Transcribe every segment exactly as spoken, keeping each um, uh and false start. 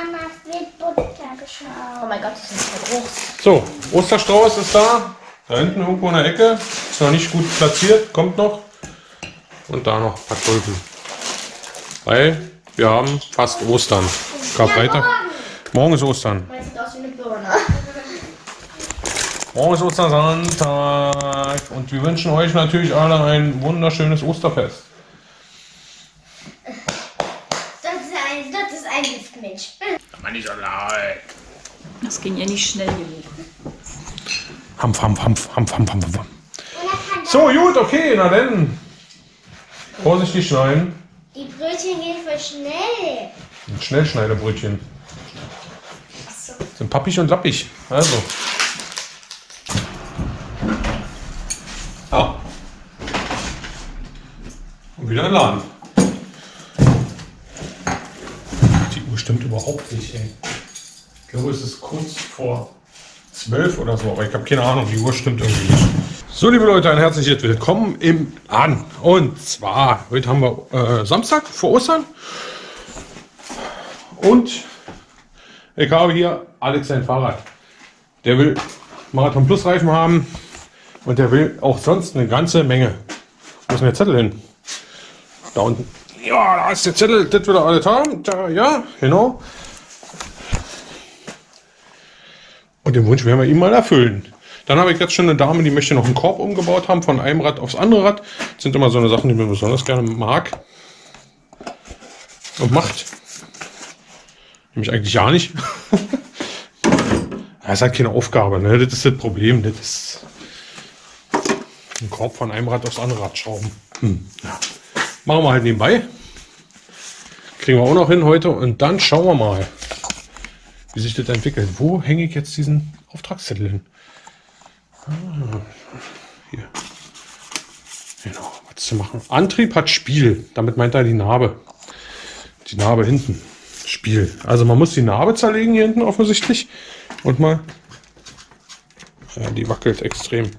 Mama wird Butter geschlagen. Oh mein Gott, das ist so groß. So, Osterstrauß ist da. Da hinten irgendwo in der Ecke. Ist noch nicht gut platziert, kommt noch. Und da noch ein paar Tulpen. Weil wir haben fast Ostern. Karfreitag. Morgen ist Ostern. Morgen ist Ostersonntag. Und wir wünschen euch natürlich alle ein wunderschönes Osterfest. Das ist ein Giftmensch. Das ging ja nicht schnell genug. Hampf, Hampf, Hampf, Hampf, Hampf, Hampf, Hampf. So, gut, okay, na denn. Vorsichtig schneiden. Die Brötchen gehen voll schnell. Ein Schnellschneiderbrötchen. So. Sind pappig und lappig. Also. Ah. Und wieder in den Laden. Die Uhr stimmt überhaupt nicht, ey. Ich glaube, es ist kurz vor zwölf oder so, aber ich habe keine Ahnung, die Uhr stimmt irgendwie nicht. So, liebe Leute, ein herzliches Willkommen im An. Und zwar, heute haben wir äh, Samstag vor Ostern. Und ich habe hier Alex sein Fahrrad. Der will Marathon Plus Reifen haben. Und der will auch sonst eine ganze Menge. Wo ist denn der Zettel hin? Da unten. Ja, da ist der Zettel. Das will er alles haben. Da, ja, genau. Und den Wunsch werden wir ihm mal erfüllen. Dann habe ich jetzt schon eine Dame, die möchte noch einen Korb umgebaut haben, von einem Rad aufs andere Rad. Das sind immer so eine Sachen, die man besonders gerne mag und macht. Nämlich eigentlich ja nicht. Das ist halt keine Aufgabe, ne? Das ist das Problem. Das ist ein Korb von einem Rad aufs andere Rad schrauben. Hm. Ja. Machen wir halt nebenbei. Kriegen wir auch noch hin heute und dann schauen wir mal, wie sich das entwickelt. Wo hänge ich jetzt diesen Auftragszettel hin? Hier. Genau, was zu machen. Antrieb hat Spiel. Damit meint er die Narbe. Die Narbe hinten. Spiel. Also man muss die Narbe zerlegen hier hinten offensichtlich. Und mal. Ja, die wackelt extrem.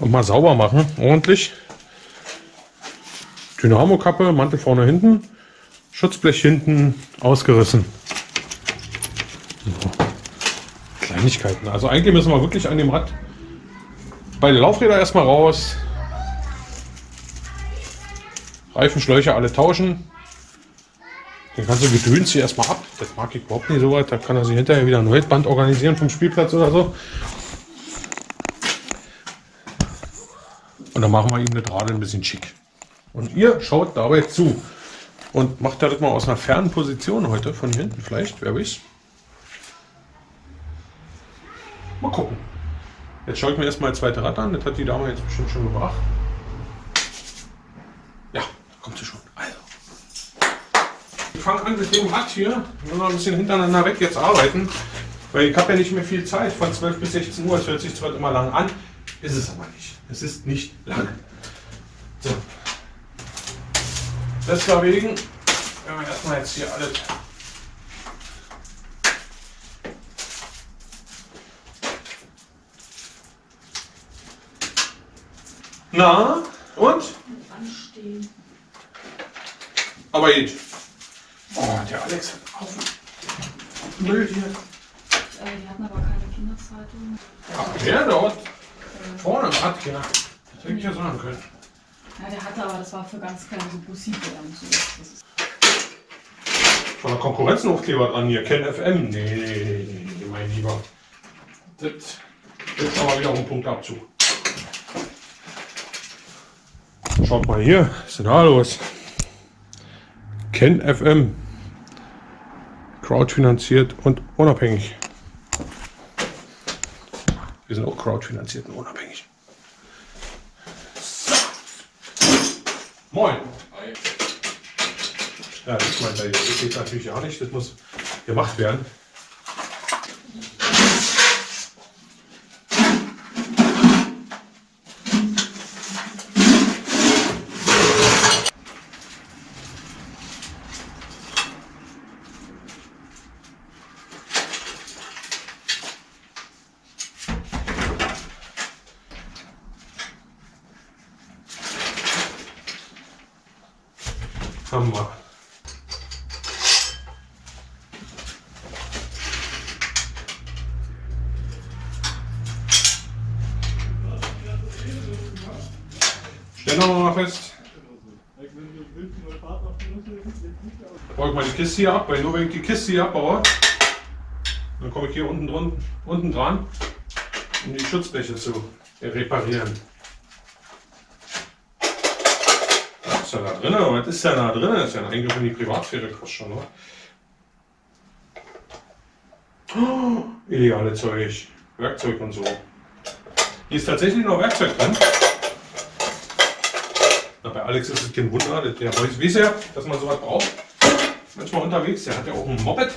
Und mal sauber machen. Ordentlich. Dynamokappe, Mantel vorne hinten. Schutzblech hinten ausgerissen. So. Kleinigkeiten. Also eigentlich müssen wir wirklich an dem Rad beide Laufräder erstmal raus. Reifenschläuche alle tauschen. Den ganzen Gedöns hier erstmal ab. Das mag ich überhaupt nicht so weit. Da kann er sich hinterher wieder ein neues Band organisieren vom Spielplatz oder so. Und dann machen wir ihm das Radl ein bisschen schick. Und ihr schaut dabei zu. Und macht das mal aus einer fernen Position heute, von hinten vielleicht, wer weiß. Mal gucken. Jetzt schaue ich mir erstmal das zweite Rad an, das hat die Dame jetzt bestimmt schon gebracht. Ja, da kommt sie schon. Also. Ich fange an mit dem Rad hier, ich will noch ein bisschen hintereinander weg jetzt arbeiten, weil ich habe ja nicht mehr viel Zeit, von zwölf bis sechzehn Uhr, es hört sich zwar immer lang an, ist es aber nicht. Es ist nicht lang. So. Deswegen werden wir erstmal jetzt hier alles na und? Anstehen. Aber geht. Oh, der Alex hat auf Müll hier. Die hatten aber keine Kinderzeitung. Ach, der dort? Ja. Vorne im Rad, genau. Das hätte ich ja sagen können. Ja, der hatte aber, das war für ganz kleine so Bussi-Bären. Von der Konkurrenz noch Aufkleber dran hier, Ken F M. Nee, nee, nee, mein Lieber. Das ist aber wieder ein Punktabzug. Schaut mal hier, was ist denn da los? Ken F M. Crowdfinanziert und unabhängig. Wir sind auch crowdfinanziert und unabhängig. Moin! Ja, das, mein, das geht natürlich auch nicht, das muss gemacht werden. haben wir. Stellen wir mal fest. Ich brauche mal die Kiste hier ab, weil nur wenn ich die Kiste hier abbaue, dann komme ich hier unten, drun, unten dran, um die Schutzbleche zu reparieren. Was ist ja da drin? Was ist ja da drin? Das ist ja ein Eingriff in die Privatsphäre, fast schon, oder? Oh, ideale Zeug, Werkzeug und so. Hier ist tatsächlich noch Werkzeug drin. Bei Alex ist es kein Wunder, der weiß, weiß ja, dass man sowas braucht. Manchmal unterwegs, der hat ja auch ein Moped.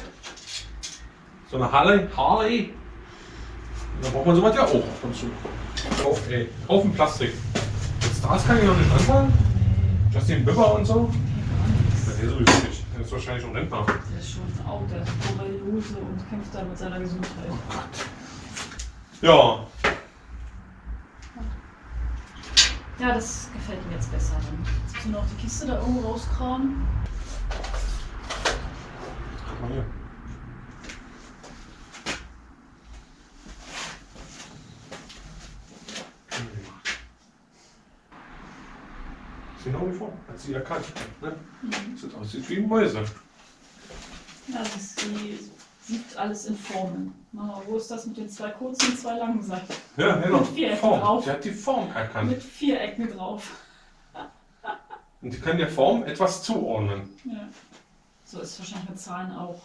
So eine Harley. Harley. Da braucht man sowas ja auch dazu. Auf, ey, auf dem Plastik. Mit Stars kann ich noch nicht anfangen. Justin Bieber und so. Der ist sowieso nicht. Der ist wahrscheinlich schon Rentner. Der ist schon out, der ist Korallose und kämpft da mit seiner Gesundheit. Oh Gott. Ja. Ja, das gefällt mir jetzt besser. Jetzt müssen wir noch die Kiste da irgendwo rauskramen. Guck mal hier. Ist genau wie vor, hat sie erkannt. Ne? Mhm. Sieht aussieht wie ein Mäuse. Ja, sie sieht alles in Formen. Mama, wo ist das mit den zwei kurzen und zwei langen Seiten? Ja, genau. Mit Vierecken drauf. Die hat die Form erkannt. Mit Vierecken drauf. Und die können der Form etwas zuordnen. Ja. So ist es wahrscheinlich mit Zahlen auch.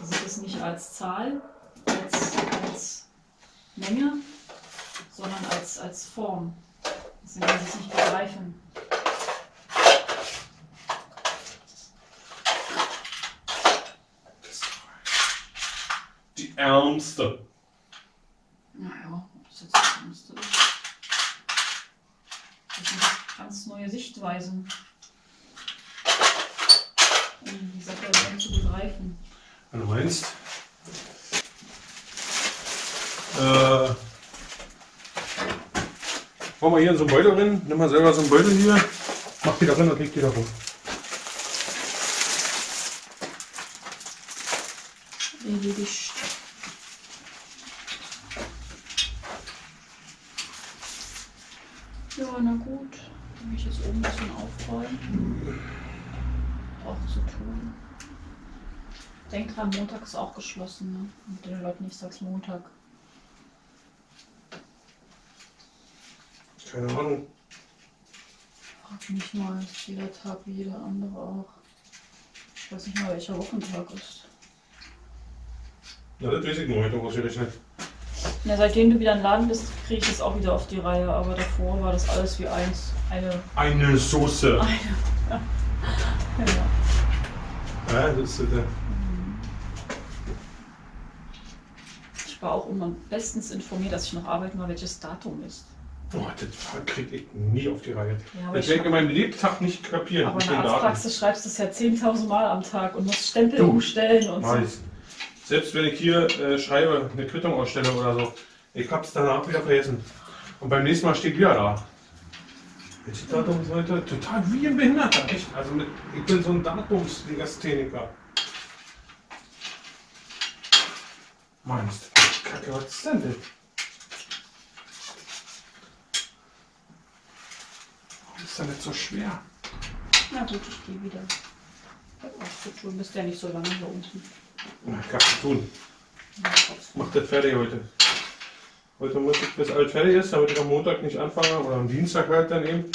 Die sieht es nicht als Zahl, als, als Menge, sondern als, als Form. Deswegen kann sie es nicht begreifen. Die Ärmste. Naja, ob das jetzt die Ärmste ist. Das sind ganz neue Sichtweisen. Um die Sache dann zu begreifen. Wenn du meinst, äh, wollen wir hier in so einen Beutel rein? Nimm mal selber so einen Beutel hier. Mach die da rein und leg die da rum. Erledigt. Ja, na gut. Ich muss jetzt oben ein bisschen aufräumen. Auch zu tun. Denk dran, Montag ist auch geschlossen, ne? Mit den Leuten, ich sag's Montag. Keine Ahnung. Frag mich mal, ist jeder Tag wie jeder andere auch. Ich weiß nicht mal, welcher Wochentag ist. Ja, das weiß ich nur heute ausgerechnet. Ja, seitdem du wieder im Laden bist, kriege ich das auch wieder auf die Reihe, aber davor war das alles wie eins. Eine, eine Soße. Eine, ja. Ja. Ja, das ist der. Mhm. Ich war auch immer bestens informiert, dass ich noch arbeiten war, welches Datum ist. Boah, das kriege ich nie auf die Reihe. Ja, das werde ich in meinem Lebtag nicht kapieren. Aber in der Arztpraxis schreibst du es ja zehntausend Mal am Tag und musst Stempel du. Umstellen und weiß. So. Selbst wenn ich hier äh, schreibe, eine Quittung ausstelle oder so, ich hab's danach wieder vergessen. Und beim nächsten Mal steht wieder da. Welches Datum ist heute? Total wie ein Behinderter, echt. Also mit, ich bin so ein Datumslegastheniker. Mann, ist das Kacke, was ist denn das? Warum ist das nicht so schwer? Na gut, ich gehe wieder. Ich hab auch zu tun, bist ja nicht so lange hier unten. Na, ich kann es tun. Mach das fertig heute. Heute muss ich, bis alles fertig ist, damit ich am Montag nicht anfange oder am Dienstag halt dann eben.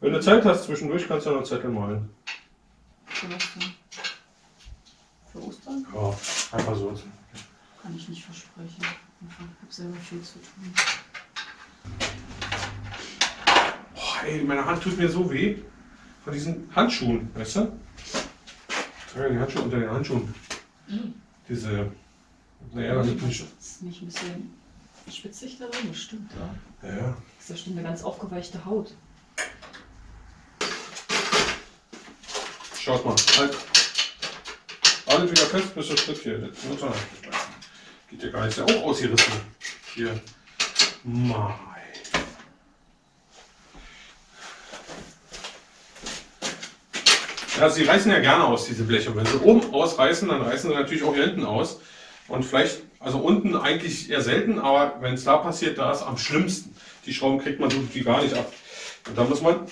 Wenn du Zeit hast zwischendurch, kannst du ja noch Zettel malen. Für was denn? Für Ostern? Ja, einfach so. Kann ich nicht versprechen. Ich habe selber viel zu tun. Oh, ey, meine Hand tut mir so weh. Von diesen Handschuhen, weißt du? Ich trage die Handschuhe unter den Handschuhen. Mhm. Diese. Naja, das ist nicht ein bisschen spitzig da drin, bestimmt, ja. Ja, ja. Das ist ja schon eine ganz aufgeweichte Haut. Schaut mal, halt. Alle wieder fest, bis der Schritt hier. Das geht ja gar nicht. Ist ja auch ausgerissen. Hier. Mai. Ja, sie reißen ja gerne aus, diese Bleche. Und wenn sie oben ausreißen, dann reißen sie natürlich auch hier hinten aus. Und vielleicht, also unten eigentlich eher selten, aber wenn es da passiert, da ist am schlimmsten. Die Schrauben kriegt man so gut wie gar nicht ab. Und da muss man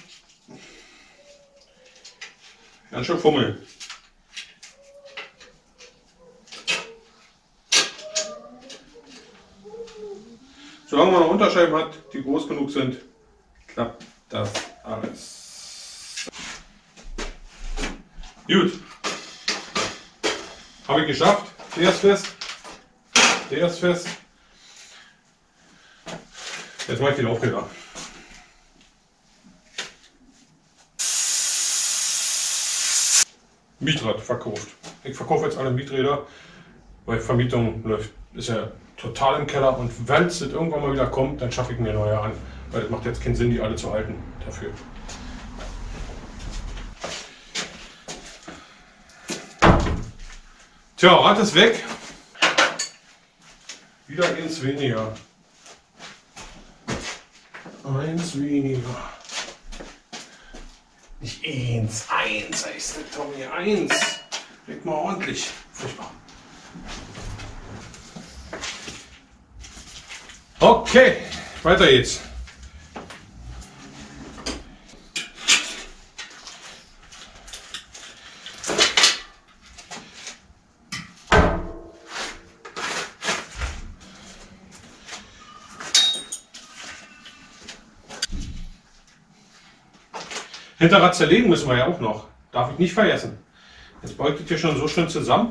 ganz schön fummeln. Solange man noch Unterscheiben hat, die groß genug sind, klappt das alles. Gut. Habe ich geschafft. Der ist fest. Der ist fest. Jetzt mache ich den Aufkleber. Mietrad verkauft. Ich verkaufe jetzt alle Mieträder, weil Vermietung läuft. Ist ja total im Keller, und wenn es irgendwann mal wieder kommt, dann schaffe ich mir neue an, weil das macht jetzt keinen Sinn, die alle zu halten dafür. Tja, Rad ist weg. Wieder eins weniger. Eins weniger. Nicht eins, eins heißt der Tommy, eins. Weg mal ordentlich. Furchtbar. Okay, weiter geht's. Hinterrad zerlegen müssen wir ja auch noch. Darf ich nicht vergessen. Jetzt beugt es hier schon so schön zusammen.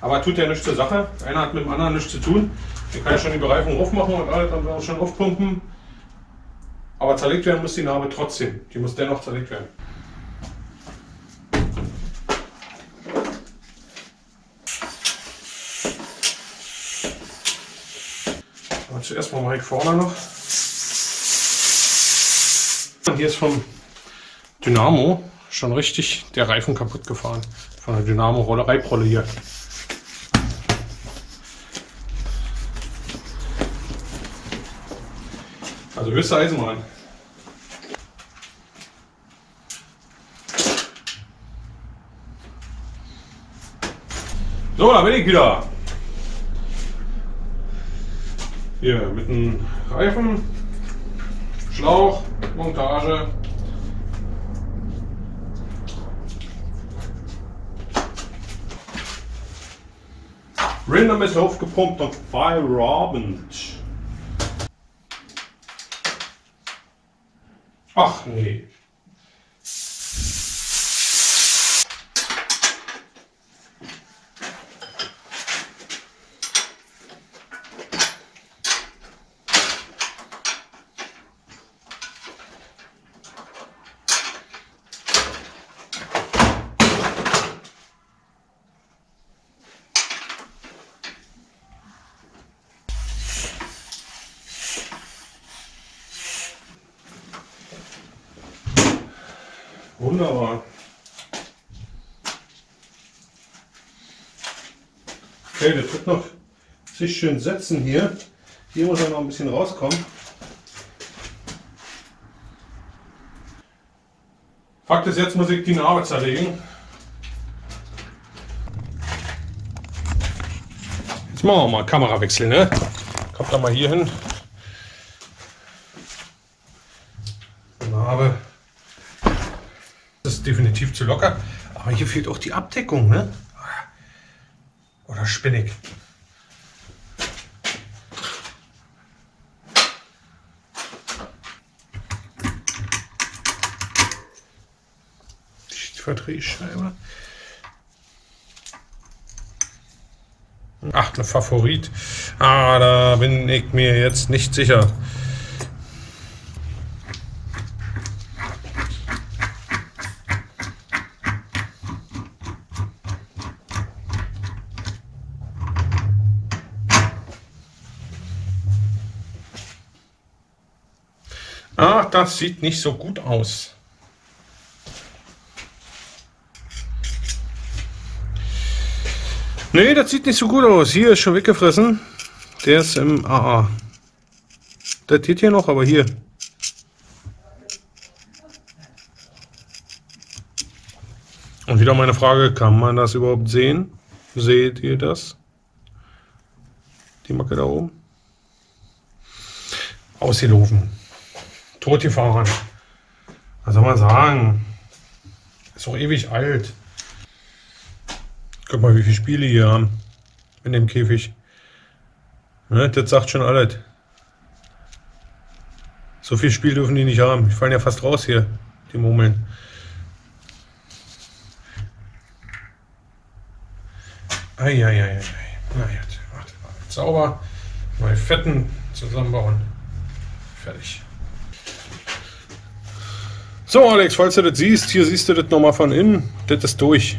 Aber tut ja nichts zur Sache. Einer hat mit dem anderen nichts zu tun. Ich kann ja schon die Bereifung aufmachen und alles dann schon aufpumpen. Aber zerlegt werden muss die Narbe trotzdem. Die muss dennoch zerlegt werden. Aber zuerst mal mache ich vorne noch. Und hier ist vom Dynamo schon richtig der Reifen kaputt gefahren. Von der Dynamo-Rolle, Reibrolle hier. Also höchste Eisenbahn. So, da bin ich wieder. Hier mit dem Reifen, Schlauch, Montage. Rinder ist aufgepumpt und Feierabend. Ach nee. Wunderbar. Okay, das wird noch sich schön setzen hier. Hier muss er noch ein bisschen rauskommen. Fakt ist, jetzt muss ich die Narbe zerlegen. Jetzt machen wir mal Kamerawechsel, ne? Kommt da mal hier hin. Narbe. Das ist definitiv zu locker, aber hier fehlt auch die Abdeckung, ne? Oder spinnig. Die Verdrehscheibe. Ach, eine Favorit. Ah, da bin ich mir jetzt nicht sicher. Ach, das sieht nicht so gut aus. Nee, das sieht nicht so gut aus. Hier ist schon weggefressen. Der ist im A A. Das geht hier noch, aber hier. Und wieder meine Frage, kann man das überhaupt sehen? Seht ihr das? Die Macke da oben? Ausgelaufen. Totgefahren. Was soll man sagen? Ist doch ewig alt. Guck mal, wie viele Spiele hier haben. In dem Käfig. Ne, das sagt schon alles. So viel Spiel dürfen die nicht haben. Die fallen ja fast raus hier, die Murmeln. Eieieiei. Na ja, warte mal. Sauber. Mal Fetten zusammenbauen. Fertig. So, Alex, falls du das siehst, hier siehst du das nochmal von innen. Das ist durch.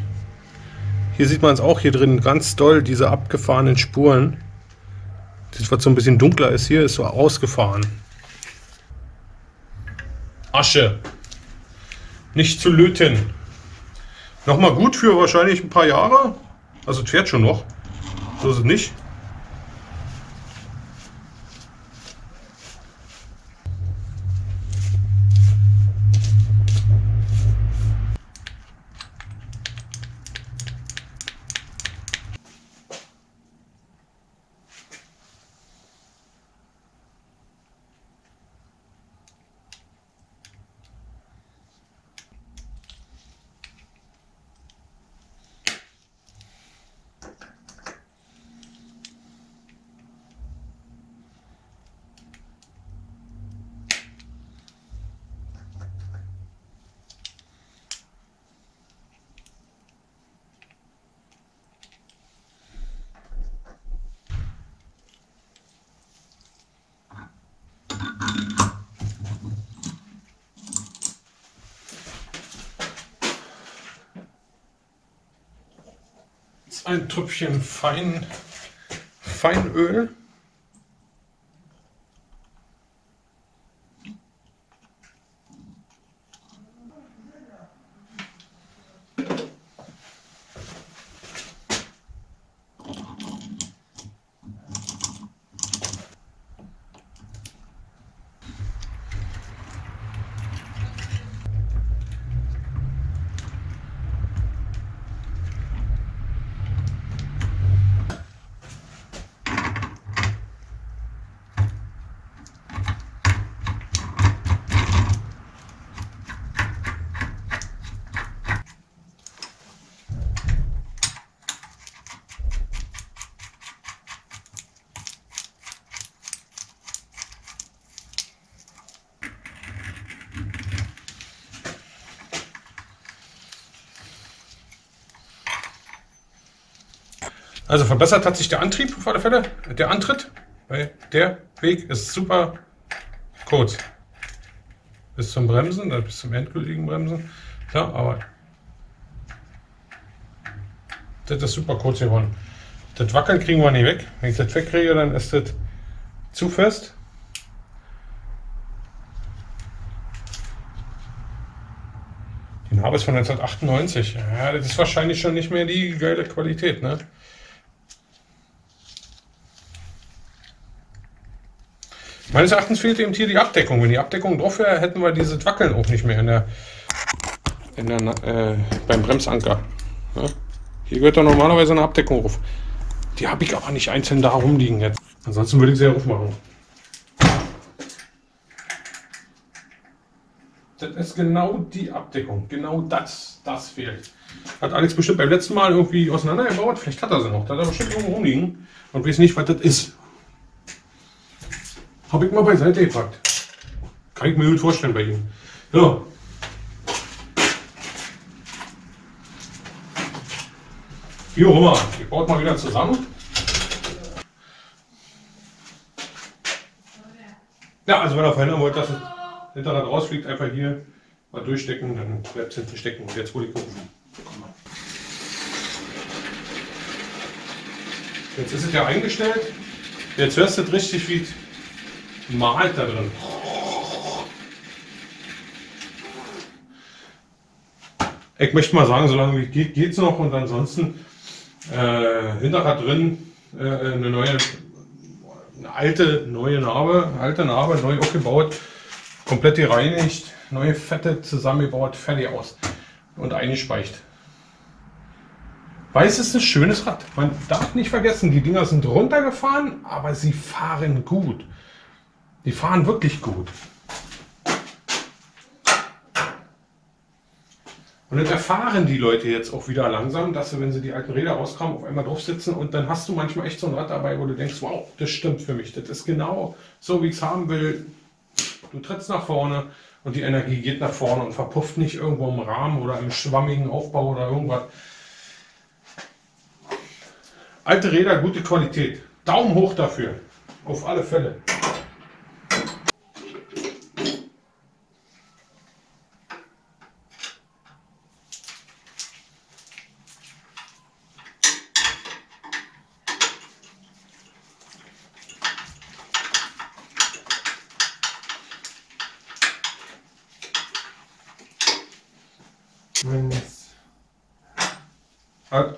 Hier sieht man es auch hier drin ganz doll, diese abgefahrenen Spuren. Das, was so ein bisschen dunkler ist hier, ist so ausgefahren. Asche. Nicht zu löten. Nochmal gut für wahrscheinlich ein paar Jahre. Also es fährt schon noch. So ist es nicht. Ein Tröpfchen Fein, Feinöl. Also verbessert hat sich der Antrieb auf alle Fälle, der Antritt, weil der Weg ist super kurz. Bis zum Bremsen, bis zum endgültigen Bremsen, klar, aber das ist super kurz geworden. Das Wackeln kriegen wir nicht weg. Wenn ich das wegkriege, dann ist das zu fest. Die Narbe ist von neunzehnhundertachtundneunzig. Ja, das ist wahrscheinlich schon nicht mehr die geile Qualität, ne? Meines Erachtens fehlt eben hier die Abdeckung. Wenn die Abdeckung drauf wäre, hätten wir dieses Wackeln auch nicht mehr in der, in der, äh, beim Bremsanker. Ja? Hier gehört doch normalerweise eine Abdeckung drauf. Die habe ich aber nicht einzeln da rumliegen jetzt. Ansonsten würde ich sie ja aufmachen. Das ist genau die Abdeckung. Genau das, das fehlt. Hat Alex bestimmt beim letzten Mal irgendwie auseinandergebaut. Vielleicht hat er sie noch. Da hat er bestimmt irgendwo rumliegen und weiß nicht, was das ist. Habe ich mal beiseite gepackt. Kann ich mir gut vorstellen bei ihm. Ja. Wie auch immer. Ich baue mal wieder zusammen. Ja, also wenn ihr verhindern wollt, dass es hinterher rausfliegt, einfach hier mal durchstecken, dann bleibt es hinten stecken. Und jetzt hole ich oben. Jetzt ist es ja eingestellt. Jetzt hörst du es richtig wie malt da drin. Ich möchte mal sagen, solange es geht, geht es noch. Und ansonsten äh, hinterher drin äh, eine neue, eine alte, neue Narbe, alte Narbe, neu aufgebaut, komplett gereinigt, neue Fette zusammengebaut, fertig aus und eingespeicht. Weißes ist ein schönes Rad. Man darf nicht vergessen, die Dinger sind runtergefahren, aber sie fahren gut. Die fahren wirklich gut. Und dann erfahren die Leute jetzt auch wieder langsam, dass sie, wenn sie die alten Räder rauskramen, auf einmal drauf sitzen und dann hast du manchmal echt so ein Rad dabei, wo du denkst, wow, das stimmt für mich, das ist genau so, wie ich es haben will. Du trittst nach vorne und die Energie geht nach vorne und verpufft nicht irgendwo im Rahmen oder im schwammigen Aufbau oder irgendwas. Alte Räder, gute Qualität. Daumen hoch dafür, auf alle Fälle.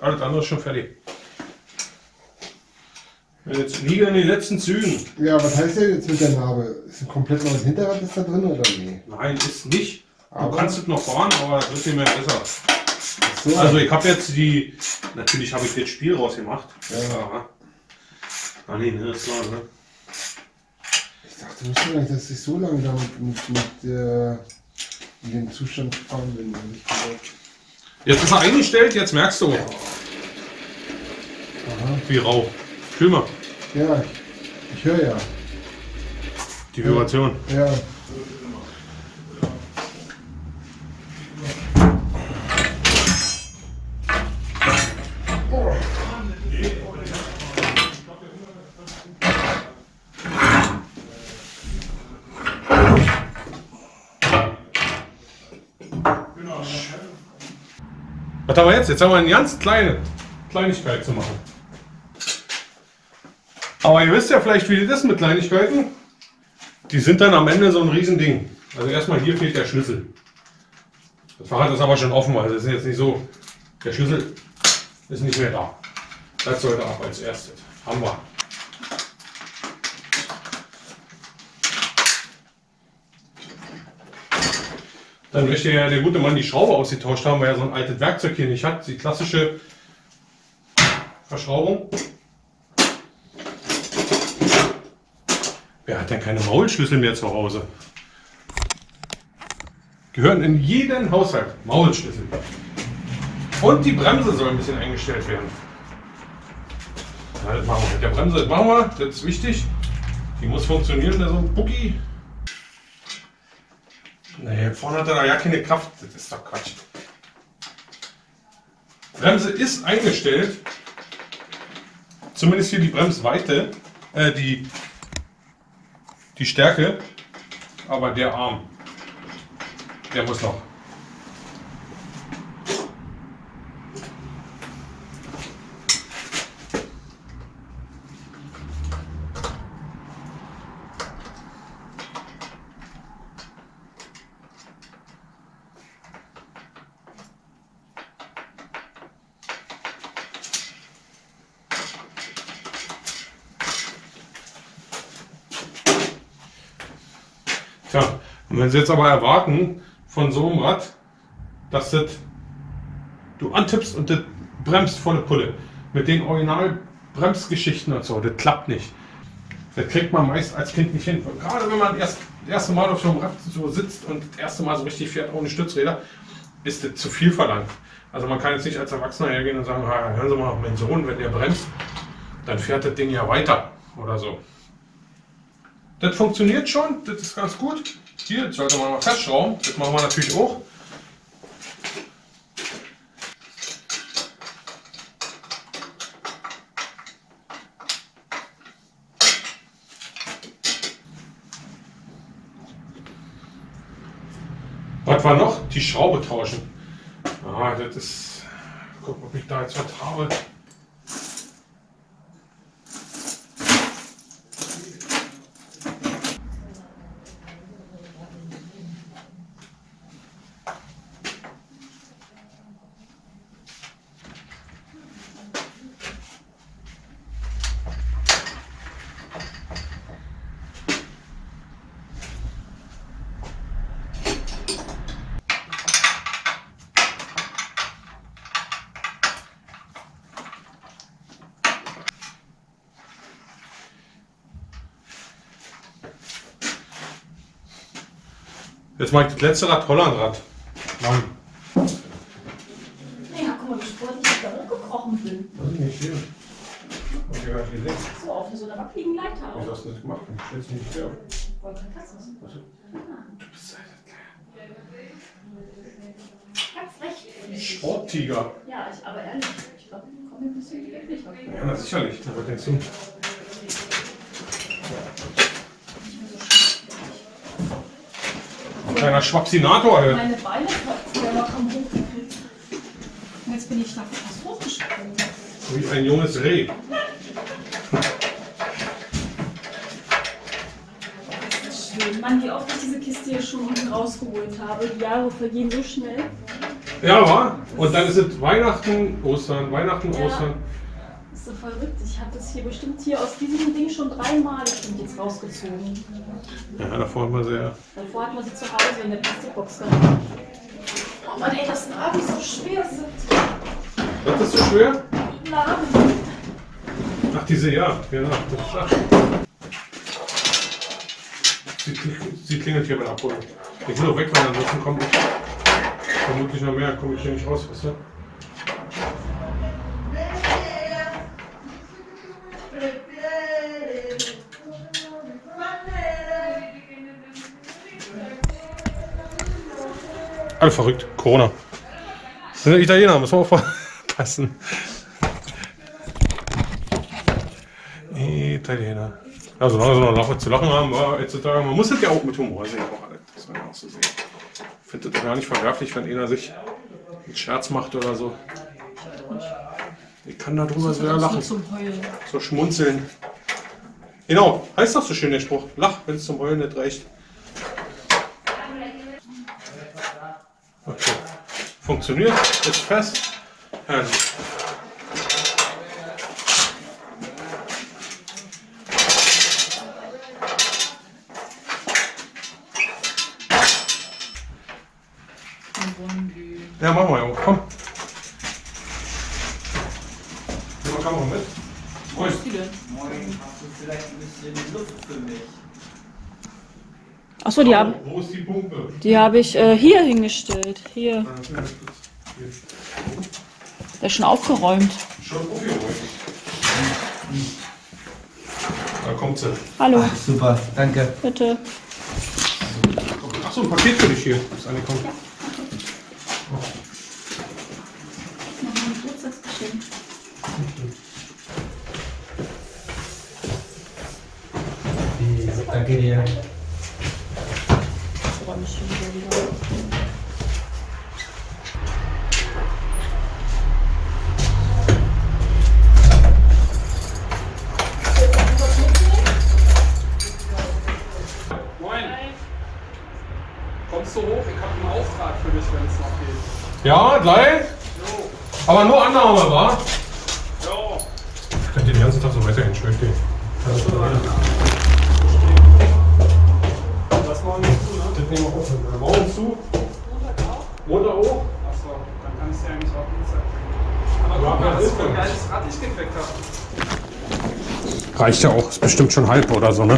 Alles andere ist schon fertig. Jetzt liegen in den letzten Zügen. Ja, was heißt denn jetzt mit der Narbe? Ist ein komplett neues Hinterrad ist da drin oder nee? Nein, ist nicht. Aber du kannst es noch fahren, aber das wird nicht mehr besser. So. Also ich habe jetzt die... Natürlich habe ich das Spiel rausgemacht. Ja. Ah nee, ne, das war, ne? Ich dachte nicht mehr, dass ich so lange damit mit, mit, äh, in dem Zustand gefahren bin. Nicht gesagt. Jetzt ist er eingestellt, jetzt merkst du. Aha. Wie rau. Fühl mal. Ja, ich höre ja. Die Vibration. Ja. Ja. Was haben wir jetzt? Jetzt haben wir eine ganz kleine Kleinigkeit zu machen. Aber ihr wisst ja vielleicht, wie das ist mit Kleinigkeiten. Die sind dann am Ende so ein Riesending. Also erstmal hier fehlt der Schlüssel. Das Fahrrad ist aber schon offen, also das ist jetzt nicht so. Der Schlüssel ist nicht mehr da. Das sollte ab als erstes. Haben wir. Dann möchte ja der gute Mann die Schraube ausgetauscht haben, weil er so ein altes Werkzeug hier nicht hat. Die klassische Verschraubung. Wer hat denn keine Maulschlüssel mehr zu Hause? Gehören in jeden Haushalt Maulschlüssel. Und die Bremse soll ein bisschen eingestellt werden. Ja, das machen wir mit der Bremse. Das machen wir, das ist wichtig. Die muss funktionieren, da so ein Bucki. Nee, vorne hat er da ja keine Kraft, das ist doch Quatsch. Bremse ist eingestellt. Zumindest hier die Bremsweite, äh, die, die Stärke, aber der Arm, der muss noch. Tja, und wenn Sie jetzt aber erwarten von so einem Rad, dass das, du antippst und das bremst volle Pulle, mit den Original-Bremsgeschichten und so, das klappt nicht. Das kriegt man meist als Kind nicht hin. Und gerade wenn man erst, das erste Mal auf so einem Rad so sitzt und das erste Mal so richtig fährt ohne Stützräder, ist das zu viel verlangt. Also man kann jetzt nicht als Erwachsener hergehen und sagen, hören Sie mal, mein Sohn, wenn der bremst, dann fährt das Ding ja weiter oder so. Das funktioniert schon, das ist ganz gut. Hier, das sollte man mal festschrauben, das machen wir natürlich auch. Was war noch? Die Schraube tauschen. Ah, das ist... Guck mal, ob ich da jetzt was habe. Jetzt mache ich das letzte Rad Hollandrad. Mann. Naja, guck mal, wie sportlich ich da hochgekrochen bin. Das ist nicht schlimm. Ich habe gerade gesehen. So, auf so einer wackeligen Leiter. Wieso hast du das gemacht? Ich will es nicht sterben. Du bist halt ganz recht. Sporttiger. Ja, ich, aber ehrlich, ich glaube, ich komme ein bisschen wirklich weg. Ja, na, sicherlich. Aber denkst du? Kleiner Schwapsinator, ey. Meine Beine haben hochgekriegt. Und jetzt bin ich da fast hochgesprungen. Wie ein junges Reh. Das ist schön. Mann, wie oft ich diese Kiste hier schon unten rausgeholt habe. Die Jahre vergehen so schnell. Ja, wa? Und dann ist es Weihnachten, Ostern, Weihnachten, ja. Ostern. Das ist so verrückt. Ich habe das hier bestimmt hier aus diesem Ding schon dreimal jetzt rausgezogen. Ja, davor hat man sie ja. Davor hat man sie zu Hause in der Plastikbox gehabt. Oh Mann, ey, das ist ein Abend so schwer. Was ist so schwer? Ach, diese, ja, genau. Sie, sie klingelt hier bei der Abholung. Ich will doch weg, weil ansonsten kommt nicht, vermutlich noch mehr, komme ich hier nicht raus, weißt du? Alle verrückt, Corona. Das sind Italiener, muss man aufpassen. Italiener. Ja, solange sie noch lachen, zu lachen haben, war et cetera. Man muss das ja auch mit Humor sehen, auch alles. Das muss man auch so sehen. Ich finde das gar nicht verwerflich, wenn einer sich einen Scherz macht oder so. Ich kann darüber sehr lachen. So schmunzeln. Genau, heißt das so schön, der Spruch. Lach, wenn es zum Heulen nicht reicht. Okay. Funktioniert, ist fest. Herrlich. Ja, machen wir ja auch. Komm. Nimm mal Kamera mit. Moin. Moin. Hast du vielleicht ein bisschen Luft für mich? Achso, die habe Wo ist die Pumpe? Die habe ich äh, hier hingestellt. Hier. Der ist schon aufgeräumt. Schon aufgeräumt. Da kommt sie. Hallo. Ach, super, danke. Bitte. Achso, ein Paket für dich hier. Das ist angekommen. Ja. Danke dir. Moin! Kommst du hoch? Ich habe einen Auftrag für dich, wenn es noch geht. Ja, gleich? Jo. Aber nur Annahme, wa? Jo. Ich könnte den ganzen Tag so weiterhin schön stehen. Nehmen wir auf. Morgen zu. Montag auch? Montag auch? Achso, dann kann ich es ja eigentlich auch Dienstag bringen. Aber guck mal, dass ich ein geiles Rad nicht gekriegt habe. Reicht ja auch, ist bestimmt schon halb oder so, ne?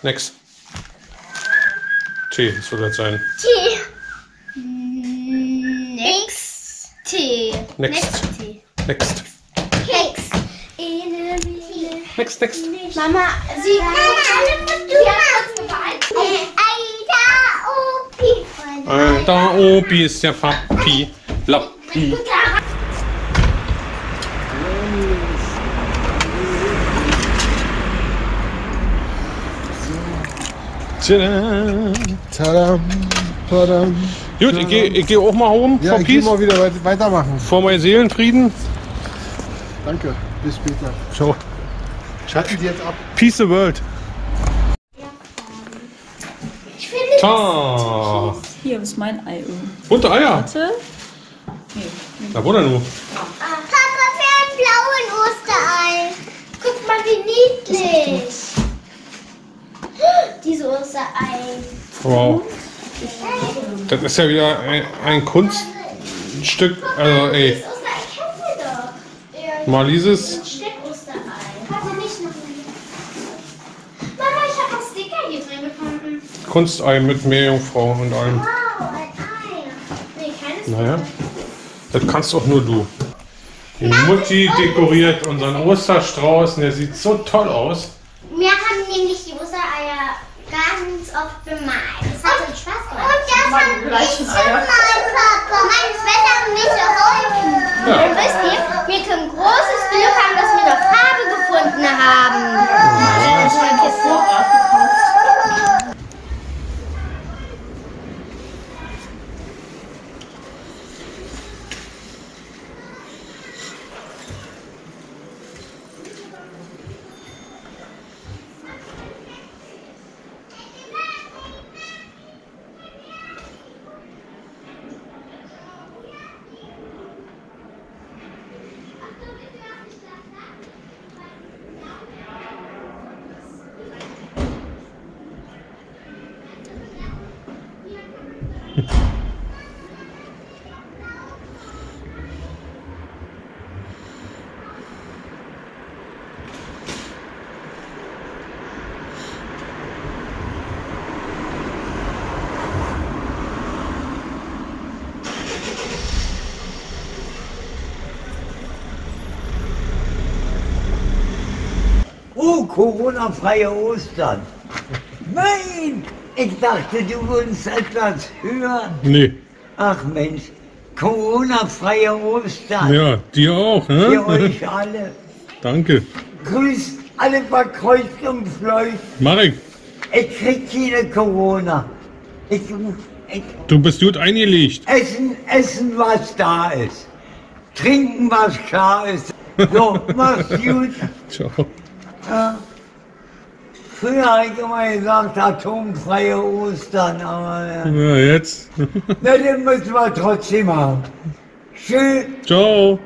Next. T, das soll das sein. T. Next. T. Next. Next. Next. Next. Next. Mama, sie kann alles. Da Opi ist ja Papi. Lappi. Tadam, tadam. Gut, ich gehe geh auch mal oben. Ja, ich geh mal wieder weitermachen. Vor meinen Seelenfrieden. Danke, bis später. Ciao. Schalten Sie jetzt ab. Peace the world. Ich finde Ta. Das hier ist mein Ei. Bunte Eier. Warte. Nee. Da wurde er nur. Papa fährt blauen Osterei. wie niedlich. Diese unser ein. Wow. Das ist ja wieder ein, ein Kunststück. Also, ey. Mal dieses. Kunstei mit Meerjungfrau und allem. Wow, ein Ei. Nee, keines. Naja, das kannst doch nur du. Die Mutti dekoriert unseren Osterstrauß und der sieht so toll aus. Wir haben nämlich die Ostereier ganz oft bemalt. Das hat uns Spaß gemacht. Und das haben wir schon mal, Papa. Meine Schwester hat mir geholfen. Ja. Und wisst ihr, wir können großes Glück haben, dass wir noch Farbe gefunden haben. Ja. Oh, Coronafreie Ostern. Mein! Ich dachte, du würdest etwas hören. Nee. Ach Mensch, Coronafreie Ostern. Ja, dir auch, ne? Für euch alle. Danke. Grüßt alle bei Kreuz und Fleuch. Mach ich. Ich krieg keine Corona. Ich, ich, du bist gut eingelegt. Essen, essen, was da ist. Trinken, was klar ist. So, mach's gut. Ciao. Ja. Früher habe ich immer gesagt, atomfreie Ostern, aber... Ja, jetzt? Na, den müssen wir trotzdem haben. Tschüss. Ciao.